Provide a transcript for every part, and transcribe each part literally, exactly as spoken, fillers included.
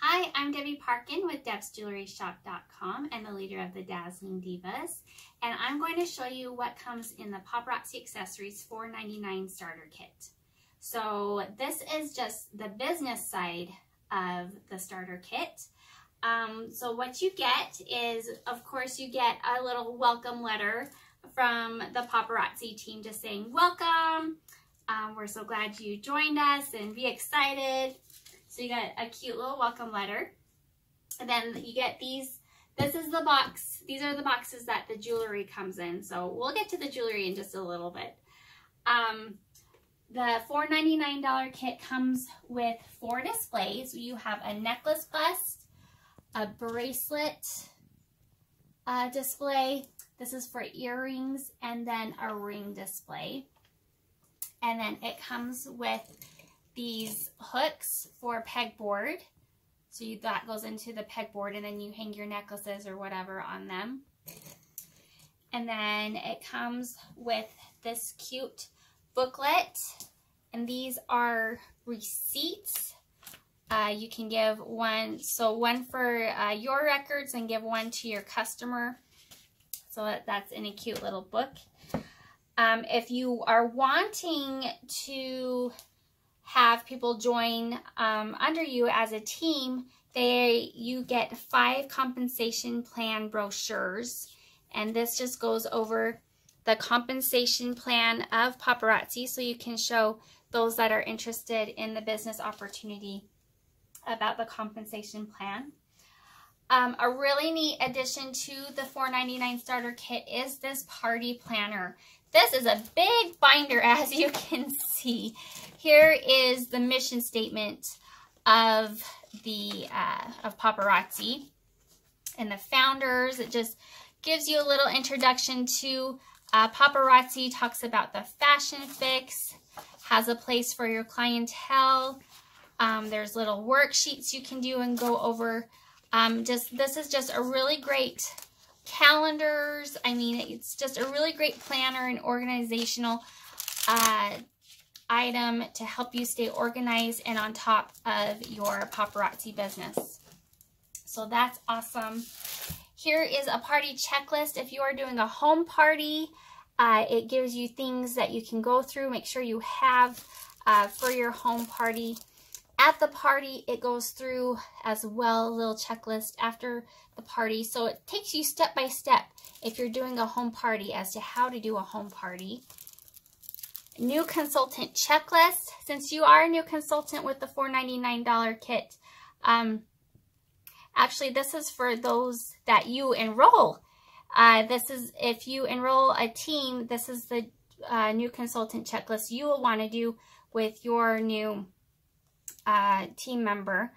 Hi, I'm Debbie Parkin with Debs Jewelry Shop dot com and the leader of the Dazzling Divas, and I'm going to show you what comes in the Paparazzi Accessories four ninety-nine starter kit. So this is just the business side of the starter kit. Um, so what you get is, of course, you get a little welcome letter from the paparazzi team just saying, welcome, um, we're so glad you joined us and be excited. So you got a cute little welcome letter. And then you get these, this is the box, these are the boxes that the jewelry comes in. So we'll get to the jewelry in just a little bit. Um, The four ninety-nine dollar kit comes with four displays. You have a necklace bust, a bracelet uh, display. This is for earrings, and then a ring display. And then it comes with these hooks for pegboard. So you, that goes into the pegboard, and then you hang your necklaces or whatever on them. And then it comes with this cute booklet, and these are receipts. Uh, you can give one, so one for uh, your records and give one to your customer. So that, that's in a cute little book. Um, if you are wanting to have people join um, under you as a team, they you get five compensation plan brochures, and this just goes over the compensation plan of paparazzi, so you can show those that are interested in the business opportunity about the compensation plan. Um, a really neat addition to the four ninety-nine starter kit is this party planner. This is a big binder, as you can see. Here is the mission statement of the uh, of paparazzi and the founders. It just gives you a little introduction to Uh, paparazzi, talks about the fashion fix, has a place for your clientele. Um, there's little worksheets you can do and go over. Um, just this is just a really great calendars. I mean, it's just a really great planner and organizational uh, item to help you stay organized and on top of your paparazzi business. So that's awesome. Here is a party checklist. If you are doing a home party, uh, it gives you things that you can go through, make sure you have uh, for your home party. At the party, it goes through as well, a little checklist after the party. So it takes you step by step if you're doing a home party as to how to do a home party. New consultant checklist. Since you are a new consultant with the four ninety-nine dollar kit, um, actually, this is for those that you enroll. Uh, this is, if you enroll a team, this is the uh, new consultant checklist you will want to do with your new uh, team member.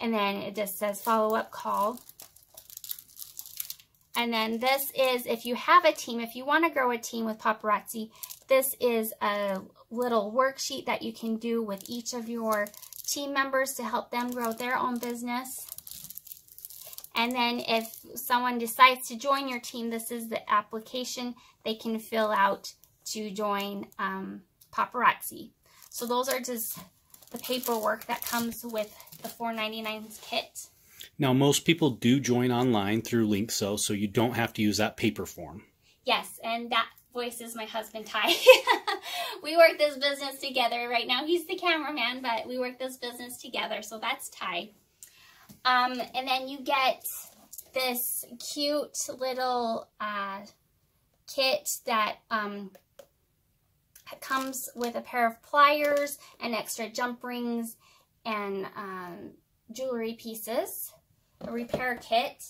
And then it just says follow-up call. And then this is, if you have a team, if you want to grow a team with paparazzi, this is a little worksheet that you can do with each of your team members to help them grow their own business. And then if someone decides to join your team, this is the application they can fill out to join um, paparazzi. So those are just the paperwork that comes with the four ninety-nine kit. Now, most people do join online through LinkSo, so you don't have to use that paper form. Yes, and that voice is my husband, Ty. We work this business together. Right now he's the cameraman, but we work this business together, so that's Ty. Um, and then you get this cute little uh, kit that um, comes with a pair of pliers and extra jump rings and um, jewelry pieces. A repair kit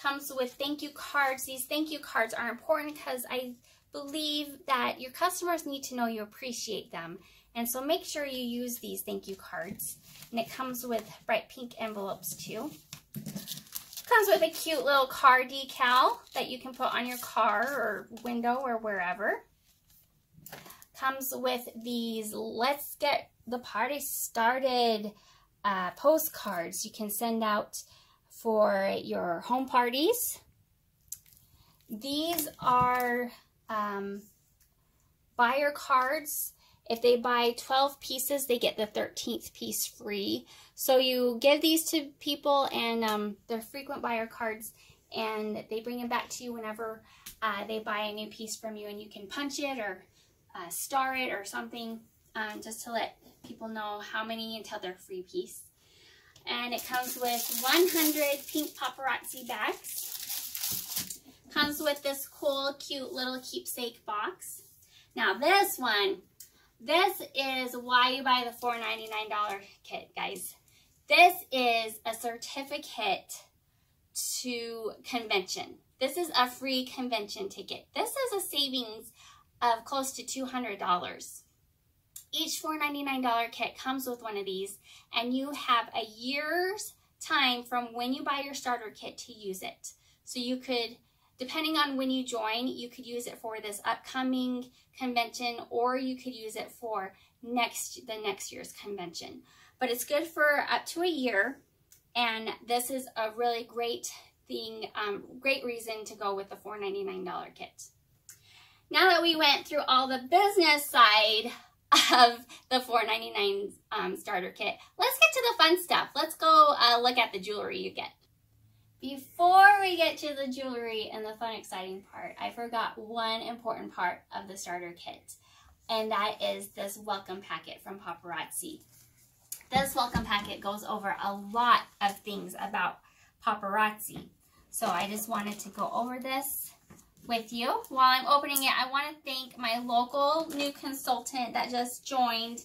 comes with thank you cards. These thank you cards are important because I believe that your customers need to know you appreciate them. And so make sure you use these thank you cards. And it comes with bright pink envelopes too. Comes with a cute little car decal that you can put on your car or window or wherever. Comes with these "Let's Get the Party Started" uh, postcards you can send out for your home parties. These are um, buyer cards. If they buy twelve pieces, they get the thirteenth piece free. So you give these to people, and um, they're frequent buyer cards, and they bring them back to you whenever uh, they buy a new piece from you, and you can punch it or uh, star it or something, um, just to let people know how many until they're free piece. And it comes with one hundred pink paparazzi bags. Comes with this cool, cute little keepsake box. Now this one, this is why you buy the four ninety-nine kit, guys. This is a certificate to convention. This is a free convention ticket. This is a savings of close to two hundred dollars. Each four ninety-nine kit comes with one of these, and you have a year's time from when you buy your starter kit to use it. So you could, depending on when you join, you could use it for this upcoming convention, or you could use it for next the next year's convention. But it's good for up to a year, and this is a really great thing, um, great reason to go with the four ninety-nine kit. Now that we went through all the business side of the four ninety-nine um, starter kit, let's get to the fun stuff. Let's go uh, look at the jewelry you get. Before we get to the jewelry and the fun, exciting part, I forgot one important part of the starter kit, and that is this welcome packet from Paparazzi. This welcome packet goes over a lot of things about Paparazzi, so I just wanted to go over this with you. While I'm opening it, I want to thank my local new consultant that just joined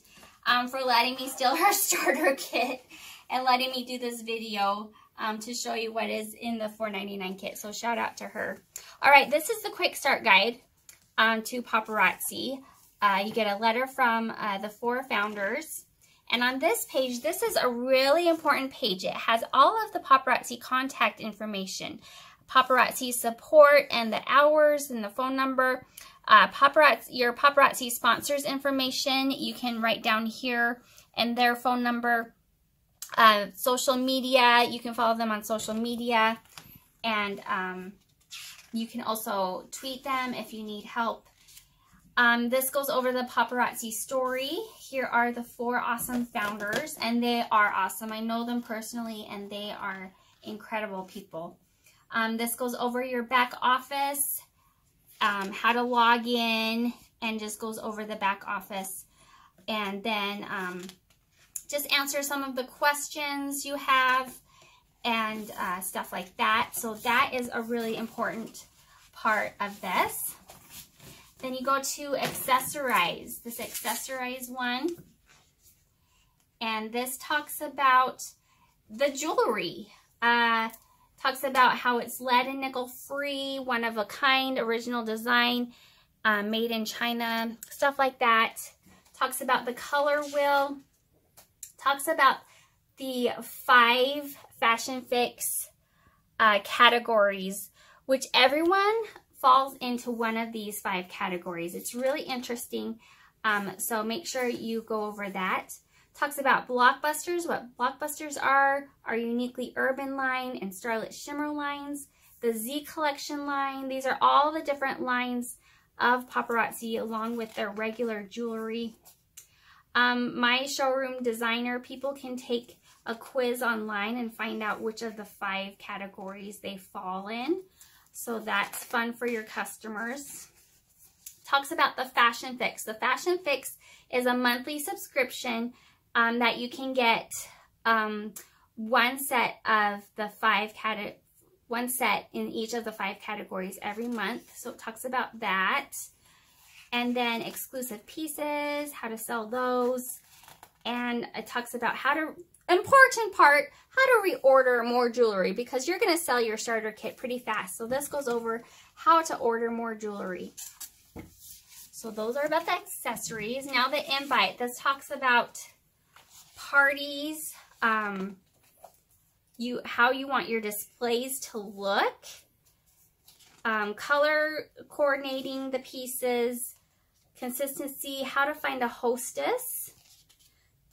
um, for letting me steal her starter kit and letting me do this video um, to show you what is in the four ninety-nine kit. So shout out to her. All right, this is the quick start guide um, to Paparazzi. Uh, you get a letter from uh, the four founders. And on this page, this is a really important page. It has all of the Paparazzi contact information. Paparazzi support and the hours and the phone number, uh, paparazzi, your paparazzi sponsors information. You can write down here and their phone number, uh, social media. You can follow them on social media, and um, you can also tweet them if you need help. Um, this goes over the paparazzi story. Here are the four awesome founders, and they are awesome. I know them personally, and they are incredible people. Um, this goes over your back office, um, how to log in, and just goes over the back office. And then um, just answer some of the questions you have and uh, stuff like that. So that is a really important part of this. Then you go to accessorize, this accessorize one. And this talks about the jewelry. Uh, Talks about how it's lead and nickel free, one of a kind, original design, uh, made in China, stuff like that. Talks about the color wheel. Talks about the five fashion fix uh, categories, which everyone falls into one of these five categories. It's really interesting, um, so make sure you go over that. Talks about blockbusters, what blockbusters are, our Uniquely Urban line and Starlit Shimmer lines, the Z Collection line. These are all the different lines of Paparazzi along with their regular jewelry. Um, my showroom designer, people can take a quiz online and find out which of the five categories they fall in. So that's fun for your customers. Talks about the Fashion Fix. The Fashion Fix is a monthly subscription Um, that you can get um, one set of the five cate- one set in each of the five categories every month. So it talks about that, and then exclusive pieces, how to sell those, and it talks about how to, important part, how to reorder more jewelry, because you're going to sell your starter kit pretty fast. So this goes over how to order more jewelry. So those are about the accessories. Now the invite. This talks about parties, um, you how you want your displays to look, um, color coordinating the pieces, consistency, how to find a hostess,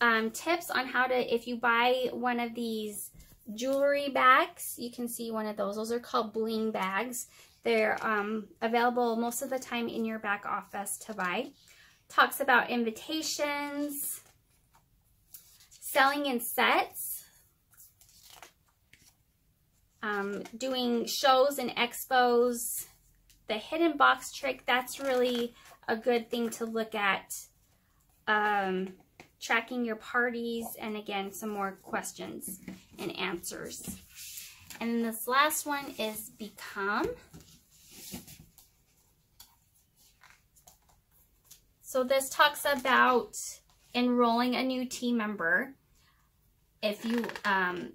um, tips on how to, if you buy one of these jewelry bags, you can see one of those. Those are called bling bags. They're um, available most of the time in your back office to buy. talks about invitations, selling in sets, um, doing shows and expos, the hidden box trick. That's really a good thing to look at. Um, tracking your parties, and again, some more questions and answers. And then this last one is Become. So this talks about enrolling a new team member. If you, um,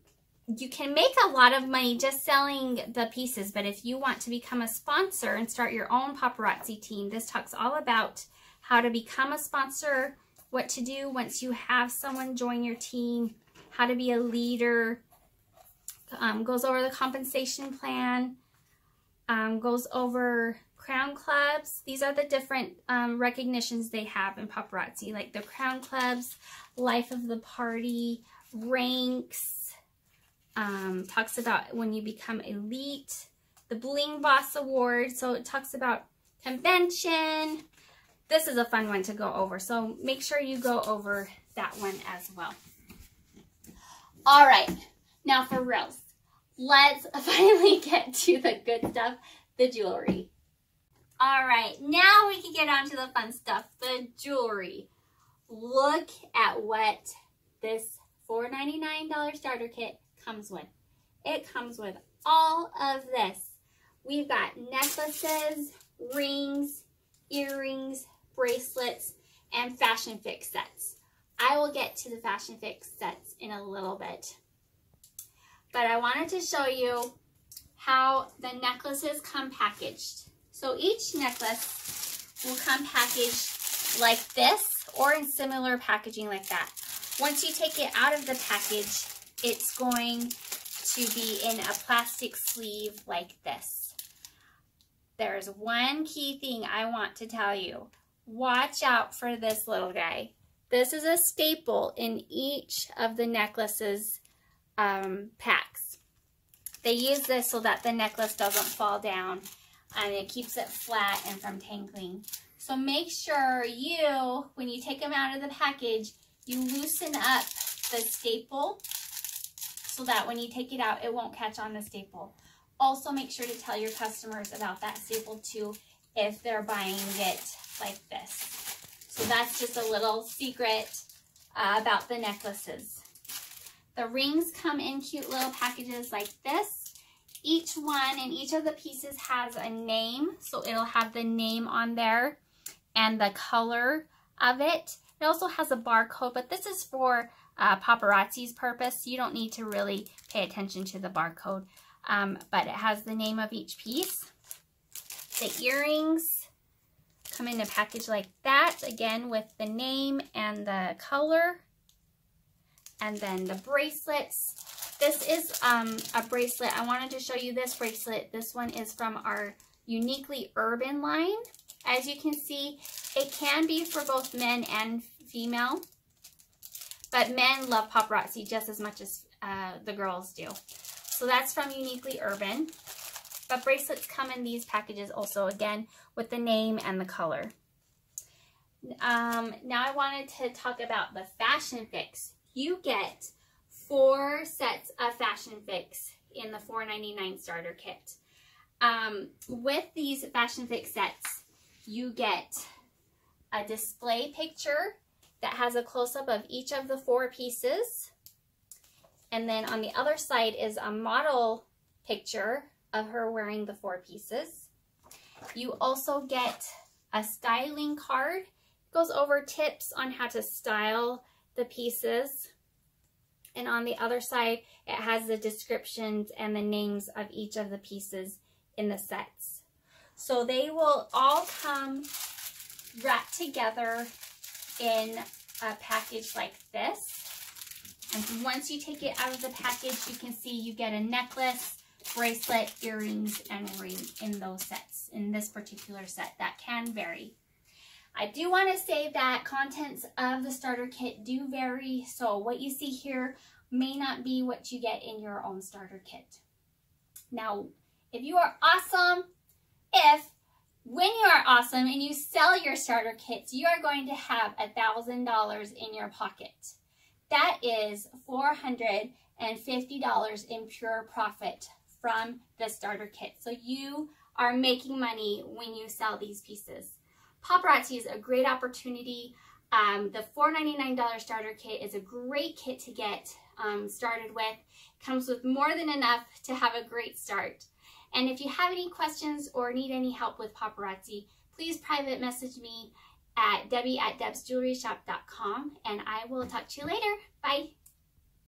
you can make a lot of money just selling the pieces, but if you want to become a sponsor and start your own paparazzi team, this talks all about how to become a sponsor, what to do once you have someone join your team, how to be a leader, um, goes over the compensation plan, um, goes over crown clubs. These are the different um, recognitions they have in paparazzi, like the crown clubs, life of the party, ranks, um, talks about when you become elite, the Bling Boss Award. So it talks about convention. This is a fun one to go over, so make sure you go over that one as well. All right, now for reals, let's finally get to the good stuff, the jewelry. All right, now we can get on to the fun stuff, the jewelry. Look at what this four ninety-nine starter kit comes with. It comes with all of this. We've got necklaces, rings, earrings, bracelets, and fashion fix sets. I will get to the fashion fix sets in a little bit, but I wanted to show you how the necklaces come packaged. So each necklace will come packaged like this or in similar packaging like that. Once you take it out of the package, it's going to be in a plastic sleeve like this. There's one key thing I want to tell you. Watch out for this little guy. This is a staple in each of the necklaces um, packs. They use this so that the necklace doesn't fall down, and it keeps it flat and from tangling. So make sure you, when you take them out of the package, you loosen up the staple so that when you take it out, it won't catch on the staple. Also, make sure to tell your customers about that staple too if they're buying it like this. So that's just a little secret uh, about the necklaces. The rings come in cute little packages like this. Each one and each of the pieces has a name, so it'll have the name on there and the color of it. It also has a barcode, but this is for uh, paparazzi's purpose. You don't need to really pay attention to the barcode, um, but it has the name of each piece. The earrings come in a package like that, again with the name and the color. And then the bracelets. This is um, a bracelet. I wanted to show you this bracelet. This one is from our Uniquely Urban line. As you can see, it can be for both men and female, but men love paparazzi just as much as uh, the girls do. So that's from Uniquely Urban. But bracelets come in these packages also, again, with the name and the color. Um, now I wanted to talk about the fashion fix. You get four sets of fashion fix in the four ninety-nine starter kit. Um, with these fashion fix sets, you get a display picture that has a close-up of each of the four pieces. And then on the other side is a model picture of her wearing the four pieces. You also get a styling card. It goes over tips on how to style the pieces, and on the other side it has the descriptions and the names of each of the pieces in the sets. So they will all come wrapped together in a package like this, and once you take it out of the package, you can see you get a necklace, bracelet, earrings, and ring in those sets, in this particular set. That can vary. I do want to say that contents of the starter kit do vary, so what you see here may not be what you get in your own starter kit. Now, if you are awesome, if When you are awesome and you sell your starter kits, you are going to have one thousand dollars in your pocket. That is four hundred fifty dollars in pure profit from the starter kit. So you are making money when you sell these pieces. Paparazzi is a great opportunity. Um, the four ninety-nine starter kit is a great kit to get um, started with. It comes with more than enough to have a great start. And if you have any questions or need any help with Paparazzi, please private message me at Debbie at Debs Jewelry Shop dot com, and I will talk to you later. Bye.